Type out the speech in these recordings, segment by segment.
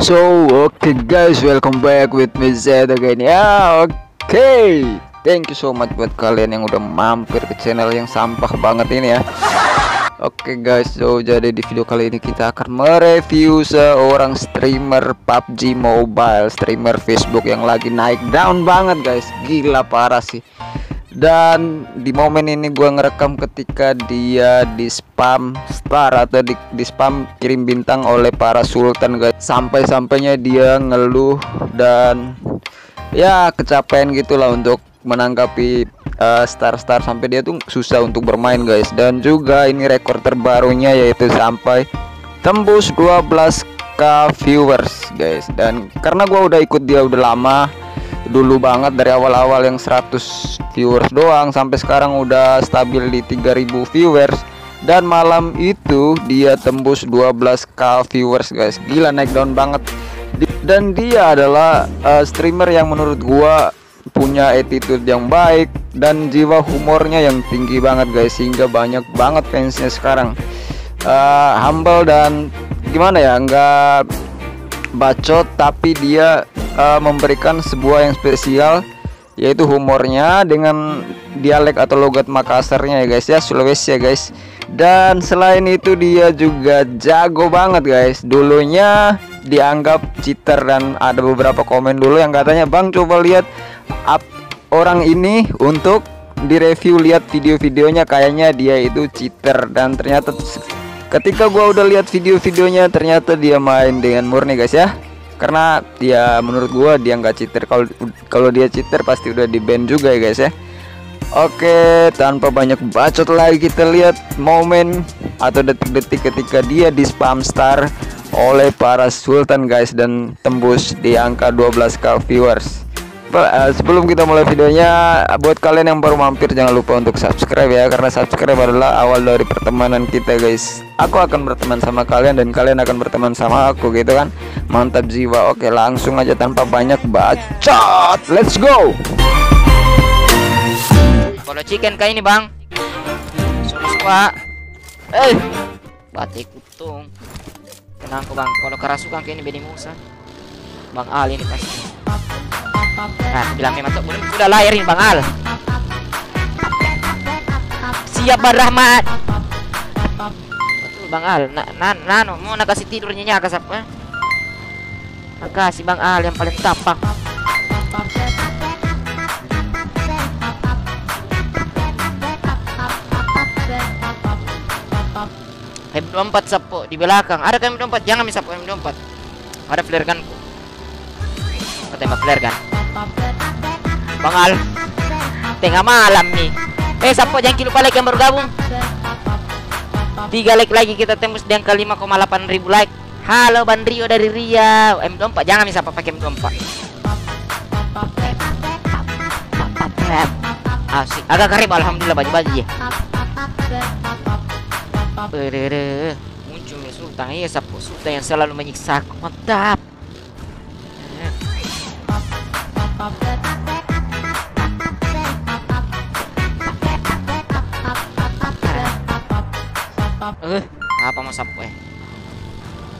So okay guys, welcome back with me Zed again ya. Okay, thank you so much buat kalian yang udah mampir ke channel yang sampah banget ini ya. Oke guys, so jadi di video kali ini kita akan mereview seorang streamer PUBG Mobile, streamer Facebook yang lagi naik down banget guys, gila parah sih. Dan di momen ini gua ngerekam ketika dia di spam star atau di spam kirim bintang oleh para sultan guys, sampai-sampainya dia ngeluh dan ya kecapean gitulah untuk menanggapi star-star, sampai dia tuh susah untuk bermain guys. Dan juga ini rekor terbarunya yaitu sampai tembus 12k viewers guys. Dan karena gua udah ikut dia udah lama dulu banget, dari awal-awal yang 100 viewers doang sampai sekarang udah stabil di 3000 viewers, dan malam itu dia tembus 12k viewers guys, gila naik down banget. Dan dia adalah streamer yang menurut gua punya attitude yang baik dan jiwa humornya yang tinggi banget guys, sehingga banyak banget fansnya sekarang. Humble dan gimana ya, nggak bacot, tapi dia memberikan sebuah yang spesial yaitu humornya dengan dialek atau logat Makassarnya ya guys ya, Sulawesi ya guys. Dan selain itu dia juga jago banget guys, dulunya dianggap cheater dan ada beberapa komen dulu yang katanya, bang coba lihat up orang ini untuk direview, lihat video-videonya kayaknya dia itu cheater. Dan ternyata ketika gua udah lihat video-videonya ternyata dia main dengan murni guys ya, karena dia menurut gua dia nggak cheater. Kalau dia cheater pasti udah di ban juga ya guys ya. Oke, tanpa banyak bacot lagi kita lihat momen atau detik-detik ketika dia di spam star oleh para sultan guys dan tembus di angka 12k viewers. Sebelum kita mulai videonya, buat kalian yang baru mampir jangan lupa untuk subscribe ya, karena subscribe adalah awal dari pertemanan kita guys. Aku akan berteman sama kalian dan kalian akan berteman sama aku gitu kan, mantap jiwa. Oke langsung aja tanpa banyak bacot, let's go. Kalau chicken kayak ini bang, suka batik utung tenang kok bang. Kalau kerasukan kayak ini Beni Musa bang Ali ini pasti. Nah, bilangnya masuk udah lahirin Bang Al. Siap Bang Rahmat. Betul Bang Al. Nano mau nak kasih tidur nyenyak kasap. Makasih Bang Al yang paling tampak. M24 sapo di belakang. Ada kan M24? Jangan misap M24. Ada flare gunku. Tembak flare gun. Bang Al tengah malam nih. Sapo jangan lupa like yang baru gabung. 3 like lagi kita tembus di angka 5,8 ribu like. Halo Bandrio dari Riau. M24 jangan bisa pakai M24. Asik. Agak karib alhamdulillah baju-baju ya. Muncul nih sultan. Iya Sapo sultan yang selalu menyiksaku. Mantap. Apa mau sampai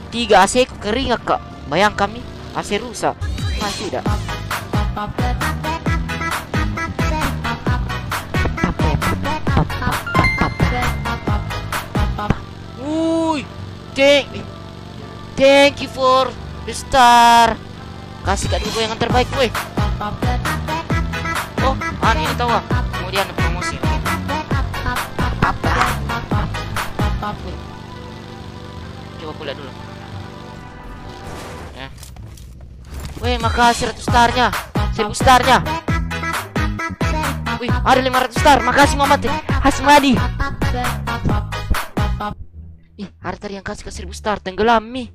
3 AC kering kak, bayang kami AC rusak masih tidak. Wuih, thank you for the star, kasih kak dulu yang terbaik weh. Oh ini tahu kemudian promosi apa. Coba kulihat dulu ya. Wih makasih 100 starnya, 1000 starnya. Wih ada 500 star, makasih Muhammad Hasmadi. Ih harta yang kasih ke 1000 star tenggelam nih.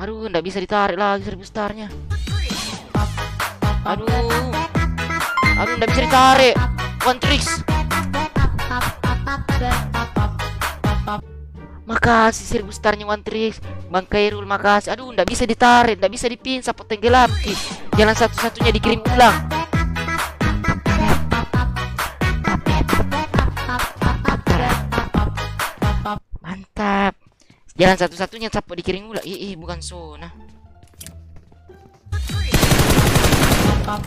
Aduh ndak bisa ditarik lagi 1000 starnya. Aduh ndak bisa ditarik. One tricks. Makasih 1000 starnya One Tricks Bang Kairul, makasih. Aduh ndak bisa ditarik, ndak bisa dipin, sapo tenggelam ki. Jalan satu-satunya dikirim ulang. Mantap. Jalan satu-satunya sapo dikirim ulang. Bukan zona. Aduh,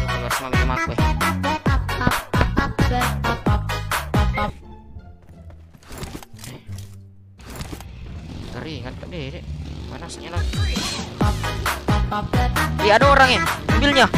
keluar semua minum aku. Keringat deh, panasnya lah. Iya, ada orangnya, mobilnya.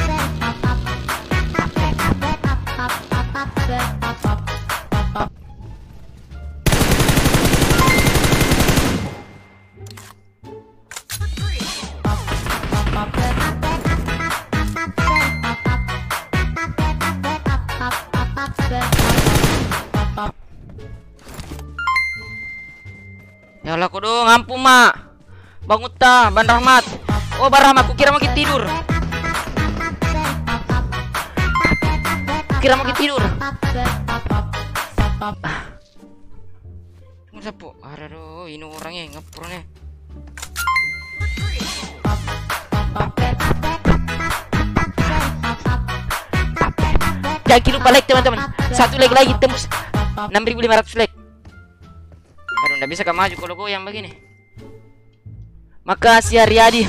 Ya Allah, kudu ngampu mak. Bang Uta, Ban Rahmat. Oh, Ban Rahmat, kukira makin tidur. Kira makin tidur. Tunggu siapa? Aduh, ini orangnya ngepronnya. Jangan lupa like teman-teman. Satu like lagi tembus 6.500 like. Aduh, nggak bisa maju kalau goyang begini. Makasih Ariadi.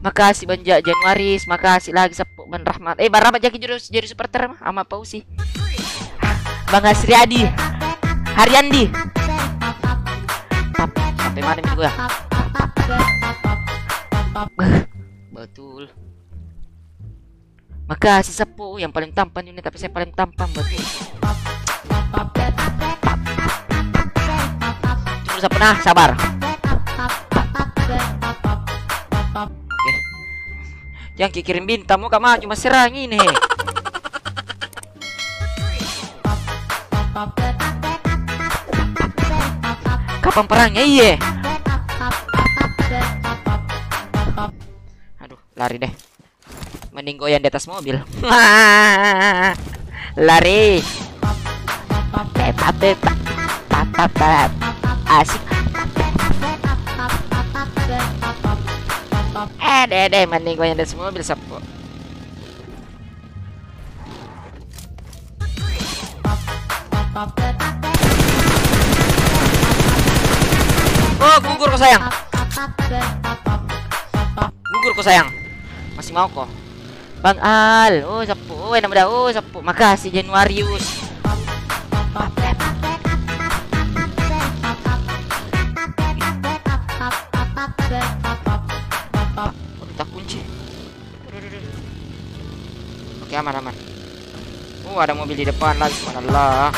Makasih Banja Januaris. Makasih lagi Ban Rahmat. Ban Rahmat jadi supporter sama Pausi. Bang Asriadi Haryandi. Sampai mana nih gua? Betul. Makasih Sepu yang paling tampan ini, tapi saya paling tampan betul. Terus apa nah, sabar. Oke. Yang kirim bintang mau kama cuma serang ini. Kapan perangnya? Iya. Aduh, lari deh. Mending goyang di atas mobil. Lari. Asik. Deh, mending goyang di atas mobil Sapo. Oh, gugur kok sayang. Gugur kok sayang. Masih mau kok. Bang Al, oh Sapu, oh enak muda, oh Sapu, makasih Januarius. Udah tak kunci. Oke, aman. Oh, ada mobil di depan lagi, subhanallah.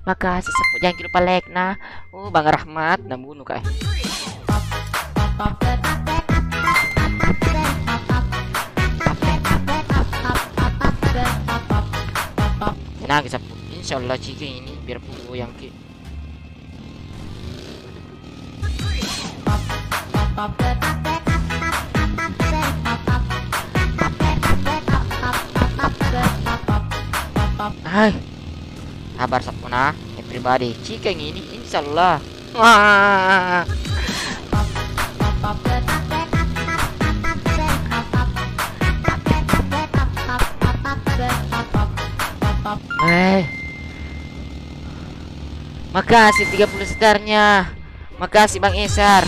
Makasih Sepu, jangan lupa like nah. Oh, Bang Rahmat dan bunuh kayak. Tenang Sepu, insyaallah jika ini biar puluh yang ki. Hai, kabar sapuna pribadi jika yang ini insyaallah. Makasih 30 setarnya. Makasih Bang Esar.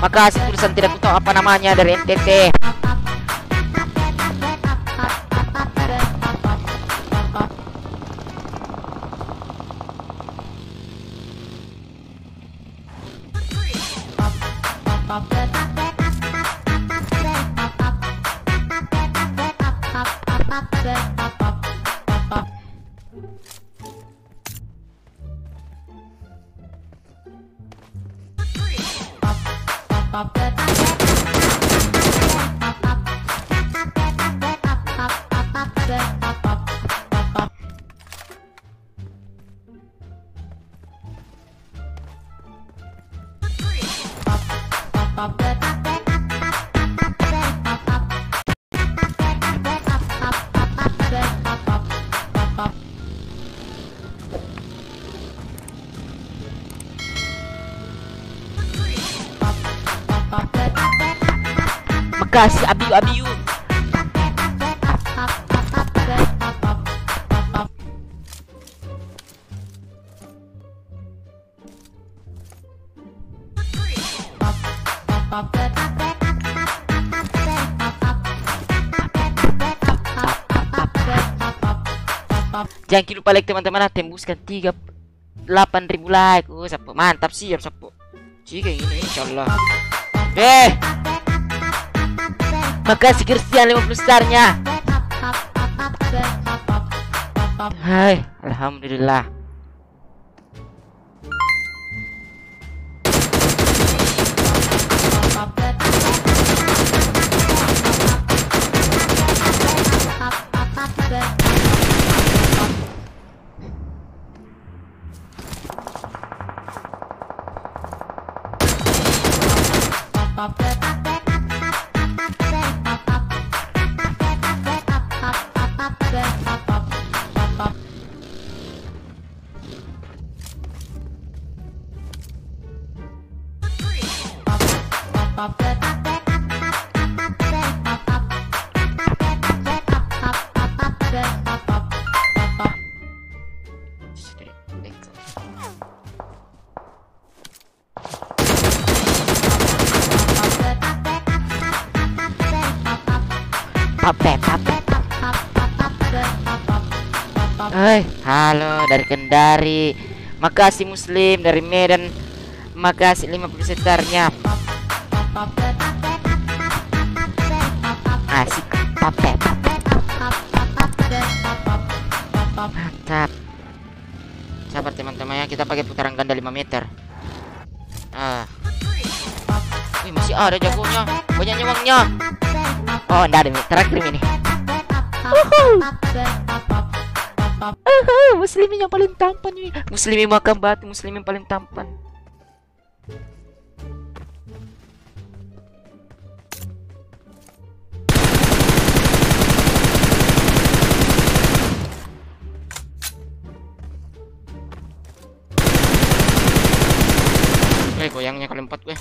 Makasih tulisan tidak tahu apa namanya dari NTT. Bekas abiu-abiu. Jangan lupa like teman-teman, tembuskan 38.000 like. Sapu mantap, siap sapu. Jika ini insyaallah. Makasih Christian 50 starnya. Hai, alhamdulillah. Halo dari Kendari. Makasih Muslim dari Medan. Makasih 50 setarnya. Asik. Mantap. Sabar teman-teman ya, kita pakai putaran ganda 5 meter. Wih, masih ada jagonya. Banyak nyawangnya. Oh, dari terakhir ini. Muslimin yang paling tampan ini. Muslimin makan batu, muslimin paling tampan. Goyangnya kali 4 gue.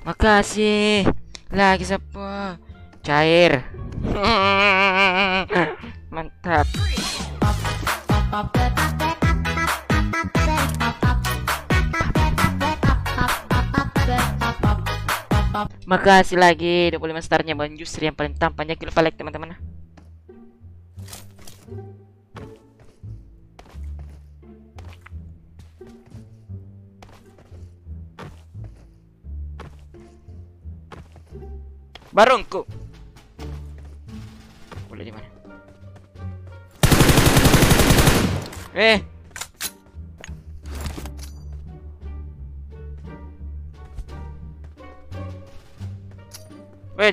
Makasih lagi siapa cair. Mantap. Makasih lagi 25 starnya Bang Justri yang paling tampannya. Jangan lupa like teman-teman. Barungku. Boleh di mana? Weh,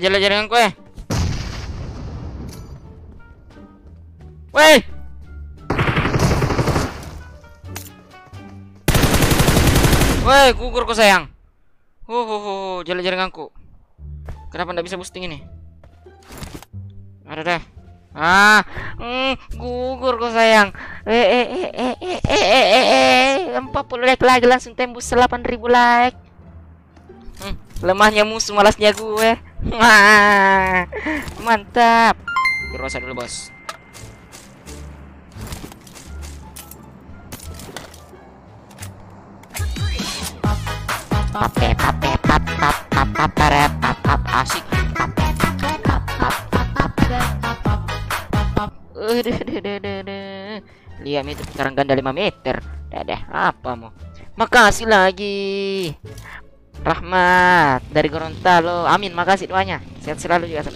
jalan-jalan gue. Weh. Weh, gugur ku sayang. Jalan-jalan aku. Kenapa ndak bisa boosting ini? Ada dah. Gugur kok sayang. 40 like lagi langsung tembus 8.000 like. Lemahnya musuh, malasnya gue. Mantap. Gerosa dulu, Bos. Asik. Lihat itu putaran ganda 5 meter. Dadah, apa mau? Makasih lagi. Rahmat dari Gorontalo. Amin, makasih doanya. Sehat selalu juga.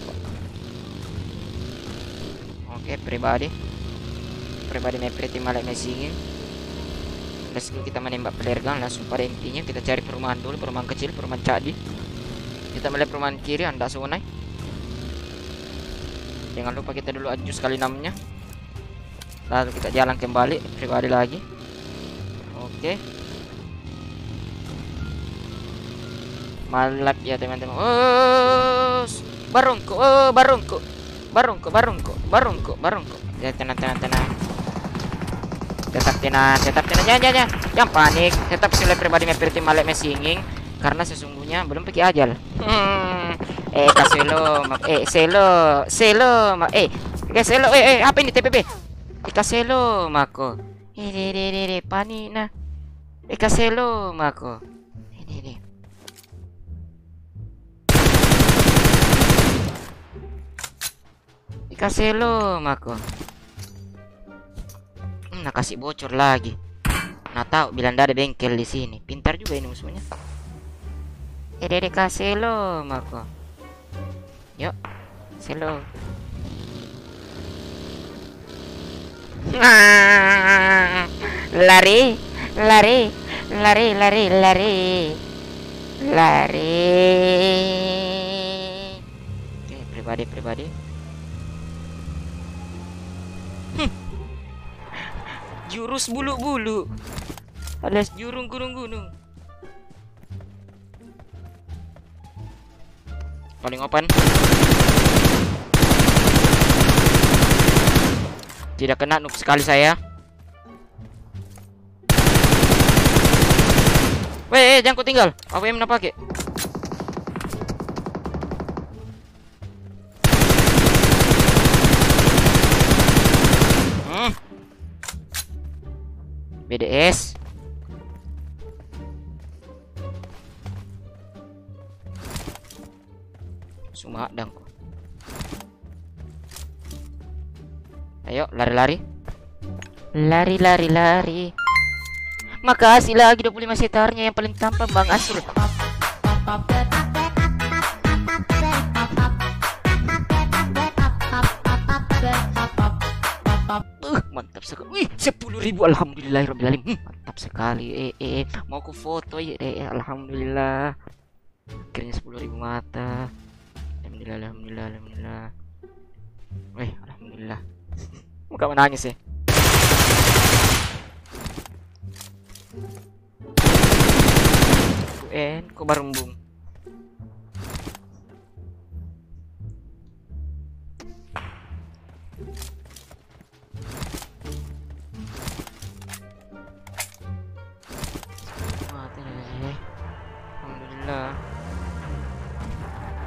Oke, pribadi. Pribadi mepet tim Malaysia. skill kita menembak player gun. Langsung pada intinya kita cari perumahan dulu, perumahan kecil, perumahan cadi. Kita mulai perumahan kiri, anda sungai. Jangan lupa kita dulu aju sekali namanya. Lalu kita jalan kembali pribadi lagi. Oke. Malap ya teman-teman. Oh, barungku, oh, barungku. Barungku. Ya tenang. Tetap tenang, jangan. Jangan panik, tetap silap pribadi mepirti malek mesinging karena sesungguhnya belum pergi ajal. Selo, apa ini TPP? Ika selo mako. Ini panik nah. Ika selo mako. Ini. Ika selo mako. Nah, kasih bocor lagi. Nah, tahu bilang ada bengkel di sini. Pintar juga ini musuhnya. Dede kasih lo, Marco. Yuk, selo. Lari. Oke, pribadi. Jurus bulu-bulu, alias jurung gunung-gunung. Paling open. Tidak kena, noob sekali saya. Weh, jangan ku tinggal. AWM nak pakai. BDS. Sumak dangku. Ayo lari. Makasih lagi 25 setarnya yang paling tampan Bang Asul. Mantap sekali. Wih, 10.000, alhamdulillahirobbilalamin. Mantap sekali. Mau ku foto ya. Alhamdulillah. Akhirnya 10.000 mata. Alhamdulillah. Wih, alhamdulillah. Muka menangis ya. Ku barumbung.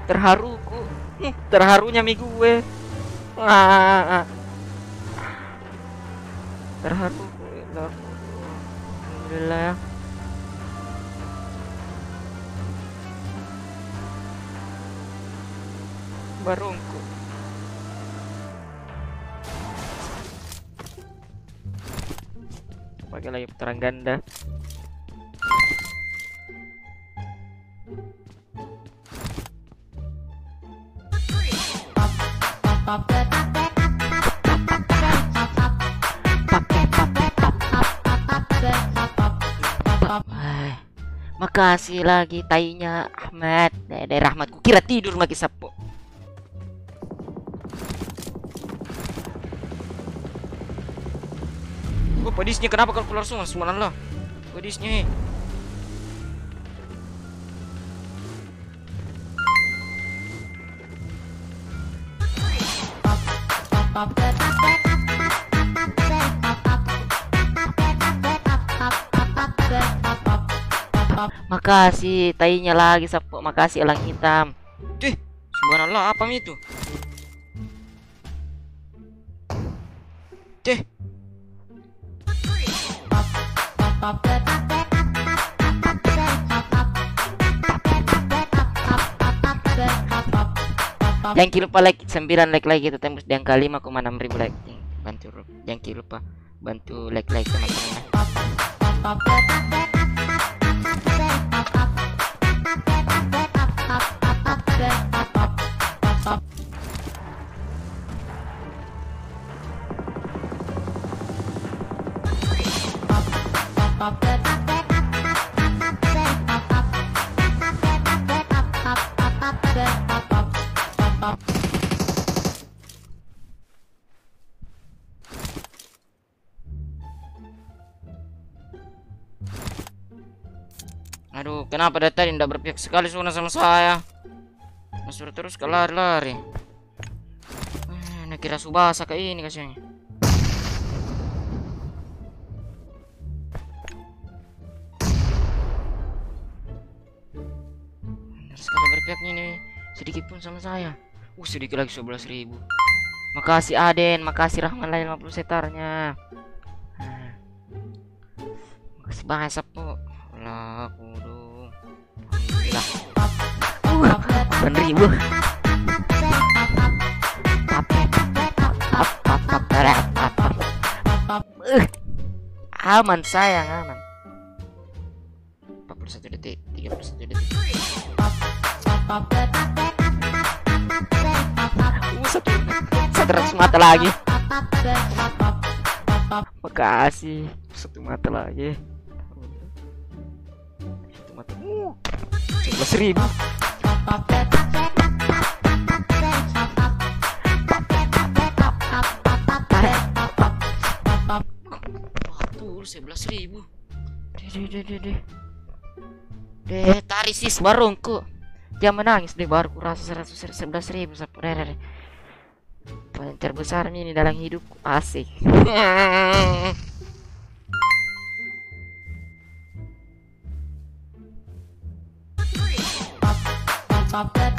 Terharu ku, terharunya mi gue. Terharu ku, alhamdulillah. Barungku. Pakai lagi terang ganda. Makasih lagi tainya Ahmad. Dari Rahmat ku kira tidur lagi sapu. Gua pedisnya kenapa kalau keluar semua lah. Pedisnya. Makasih tainya lagi sapu. Makasih elang hitam. Dih, subhanallah, apa itu? Dih. Jangan lupa like 9 like lagi, kita tembus yang ke 5,6 ribu like. Bantu, jangan lupa bantu like teman-teman. Aduh, kenapa dari tadi tidak berpihak sekali Suna sama saya? Masuk terus ke lari-lari. Nah, kira Subasa kayak ini kasihannya. Pihaknya ini sedikit pun sama saya. Sedikit lagi 11.000. Makasih Aden, makasih Rahman lain 50 setarnya. Makasih banget Sapu. Lah kudu. Lah. 8.000. Aman sayang, aman. 41 detik, 31 detik. Satu mata lagi. Makasih. Satu mata lagi. Satu mata. 11.000. Tuh 11.000. Deh, tarik sis warungku. Jangan menangis deh, baru kurasa 111.000 sampai paling terbesar ini dalam hidupku. Asik.